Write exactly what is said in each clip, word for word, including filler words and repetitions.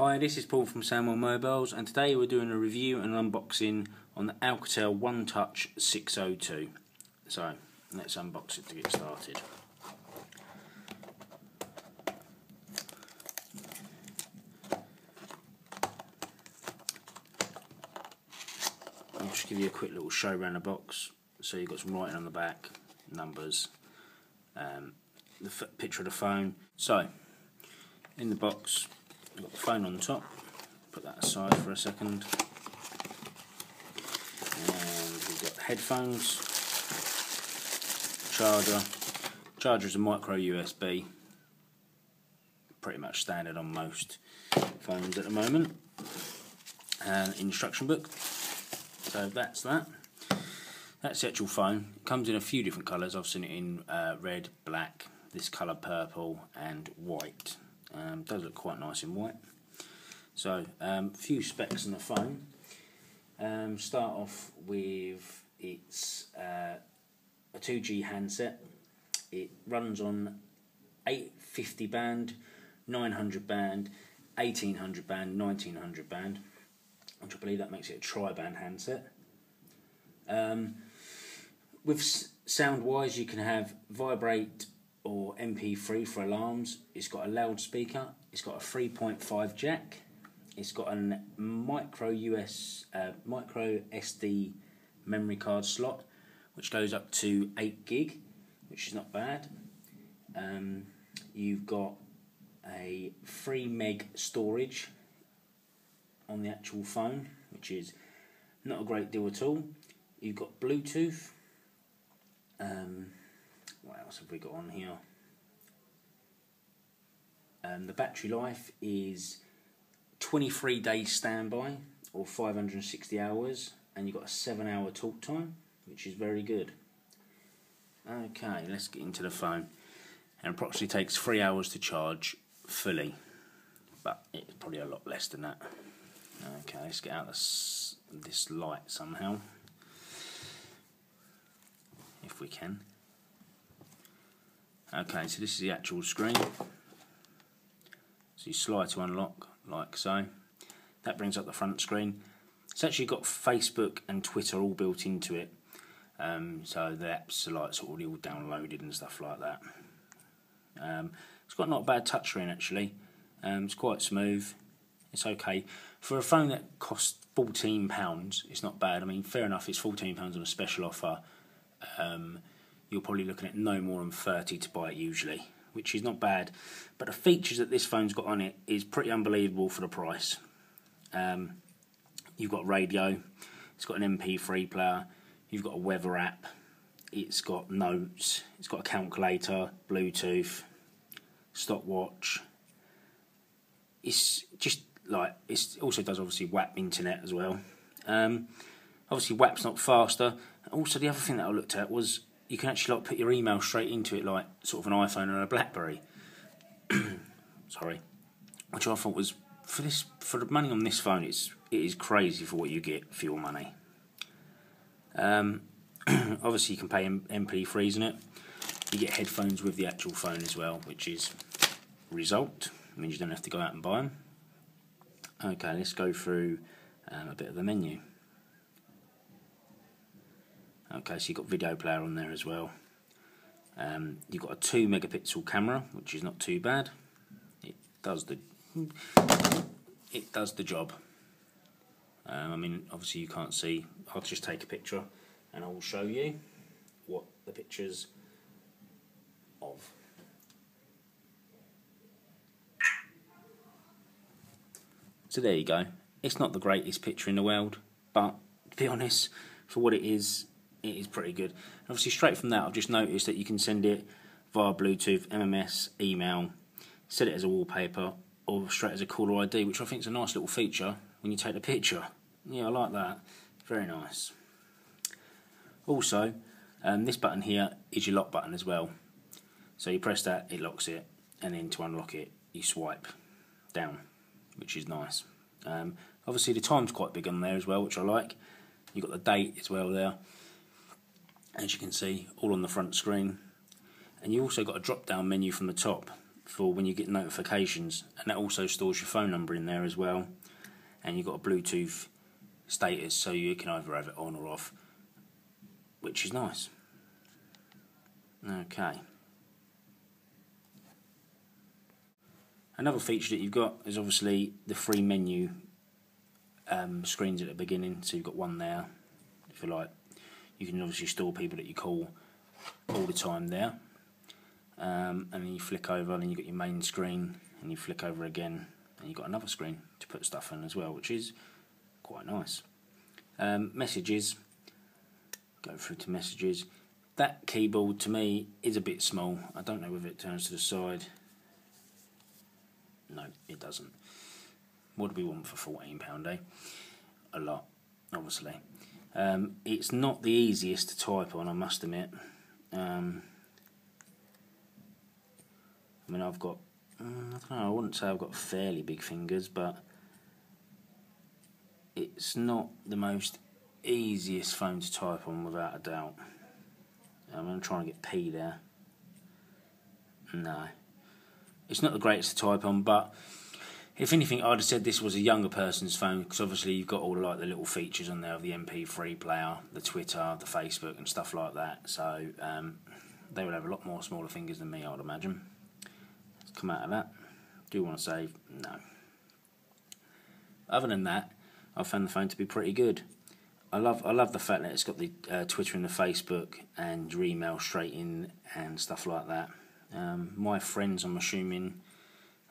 Hi, this is Paul from Sandwell Mobiles, and today we're doing a review and unboxing on the Alcatel One Touch six oh two. So, let's unbox it to get started. I'll just give you a quick little show around the box. So you've got some writing on the back, numbers, um, the f picture of the phone. So, in the box, got the phone on top, put that aside for a second, and we've got headphones, charger, charger is a micro U S B, pretty much standard on most phones at the moment, and instruction book, so that's that, that's the actual phone. It comes in a few different colours. I've seen it in uh, red, black, this colour purple and white. Um, does look quite nice in white. So, um, few specs on the phone. Um, start off with it's uh, a two G handset. It runs on eight fifty band, nine hundred band, eighteen hundred band, nineteen hundred band, which I believe that makes it a tri-band handset. Um, with s sound wise, you can have vibrate or M P three for alarms. It's got a loudspeaker, it's got a three point five jack, it's got a micro U S uh, micro S D memory card slot which goes up to eight gig, which is not bad. Um, you've got a three meg storage on the actual phone, which is not a great deal at all. You've got Bluetooth. um, What else have we got on here? Um, the battery life is twenty-three days standby or five hundred and sixty hours, and you've got a seven hour talk time, which is very good. Okay, let's get into the phone. And approximately takes three hours to charge fully, but it's probably a lot less than that. Okay, let's get out this, this light somehow, if we can. Okay, so this is the actual screen. So you slide to unlock, like so. That brings up the front screen. It's actually got Facebook and Twitter all built into it. Um, so the apps are like sort of already all downloaded and stuff like that. Um, it's got not a bad touch screen actually. Um, it's quite smooth. It's okay. For a phone that costs fourteen pounds, it's not bad. I mean, fair enough, it's fourteen pounds on a special offer. Um, you're probably looking at no more than thirty to buy it usually, which is not bad, but the features that this phone's got on it is pretty unbelievable for the price. Um, you've got radio, it's got an M P three player, you've got a weather app, it's got notes, it's got a calculator, Bluetooth, stopwatch. It's just like, it also does obviously WAP internet as well. Um, obviously WAP's not faster. Also the other thing that I looked at was you can actually like put your email straight into it, like sort of an iPhone and a Blackberry. Sorry, which I thought was for this for the money on this phone, it's it is crazy for what you get for your money. Um, obviously you can pay M P threes in it. You get headphones with the actual phone as well, which is result. It means you don't have to go out and buy them. Okay, let's go through um, a bit of the menu. Okay, so you've got video player on there as well. Um, you've got a two megapixel camera, which is not too bad. It does the it does the job. Um, I mean, obviously you can't see. I'll just take a picture, and I will show you what the picture's of. So there you go. It's not the greatest picture in the world, but to be honest, for what it is, it is pretty good. And obviously straight from that I've just noticed that you can send it via Bluetooth, M M S, email, set it as a wallpaper or straight as a caller I D, which I think is a nice little feature when you take the picture. Yeah, I like that. Very nice. Also, um, this button here is your lock button as well. So you press that, it locks it, and then to unlock it you swipe down, which is nice. Um, obviously the time's quite big on there as well, which I like. You've got the date as well there, as you can see, all on the front screen. And you also got a drop down menu from the top, for when you get notifications, and that also stores your phone number in there as well. And you've got a Bluetooth status, so you can either have it on or off, which is nice. Okay. Another feature that you've got is obviously the free menu um, screens at the beginning. So you've got one there, if you like. You can obviously store people that you call all the time there. Um, and then you flick over, and then you've got your main screen, and you flick over again, and you've got another screen to put stuff in as well, which is quite nice. Um, messages, go through to messages. That keyboard to me is a bit small. I don't know whether it turns to the side. No, it doesn't. What do we want for fourteen pounds, eh? A lot, obviously. Um, it's not the easiest to type on, I must admit. Um, I mean, I've got, I don't know, I wouldn't say I've got fairly big fingers, but it's not the most easiest phone to type on, without a doubt. I'm going to try and get P there. No. It's not the greatest to type on, but if anything, I'd have said this was a younger person's phone, because obviously you've got all like the little features on there of the M P three player, the Twitter, the Facebook and stuff like that. So um, they would have a lot more smaller fingers than me, I'd imagine. Let's come out of that. Do you want to save? No. Other than that, I found the phone to be pretty good. I love I love the fact that it's got the uh, Twitter and the Facebook and your email straight in and stuff like that. Um, my friends, I'm assuming,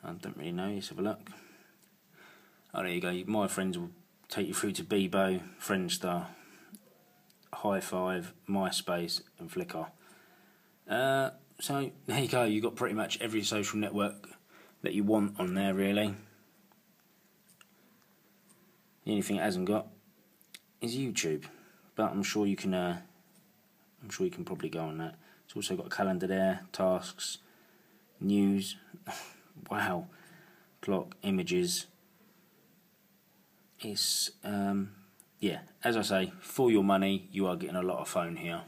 I don't really know, let's have a look. Oh, there you go, my friends will take you through to Bebo, Friendstar, Hi five, MySpace and Flickr. Uh, so there you go, you've got pretty much every social network that you want on there really. The only thing it hasn't got is YouTube, but I'm sure you can uh, I'm sure you can probably go on that. It's also got a calendar there, tasks, news, wow, clock, images. It's um, yeah, as I say, for your money you are getting a lot of phone here.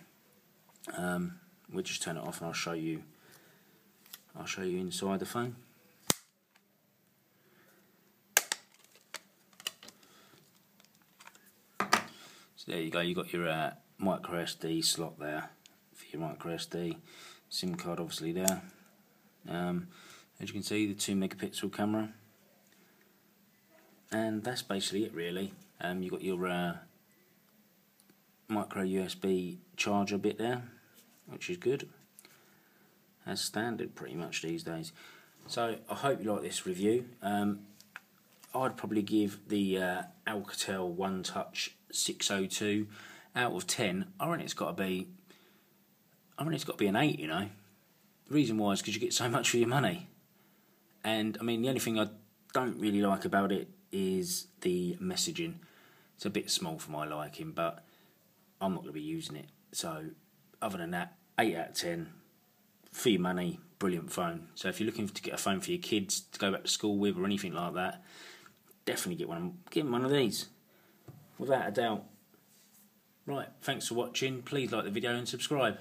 Um, we'll just turn it off and I'll show you I'll show you inside the phone. So there you go, you've got your uh, micro S D slot there for your micro S D, SIM card obviously there. Um, as you can see, the two megapixel camera. And that's basically it really. Um, you've got your uh, micro U S B charger bit there, which is good. As standard pretty much these days. So I hope you like this review. Um, I'd probably give the uh, Alcatel One Touch six oh two out of ten. I reckon it's got to be. I reckon it's got to be an eight. You know, the reason why is because you get so much for your money. And I mean, the only thing I don't really like about it is the messaging. It's a bit small for my liking, but I'm not going to be using it. So, other than that, eight out of ten for your money. Brilliant phone. So if you're looking to get a phone for your kids to go back to school with or anything like that, definitely get one. Get one of these, without a doubt. Right, thanks for watching. Please like the video and subscribe.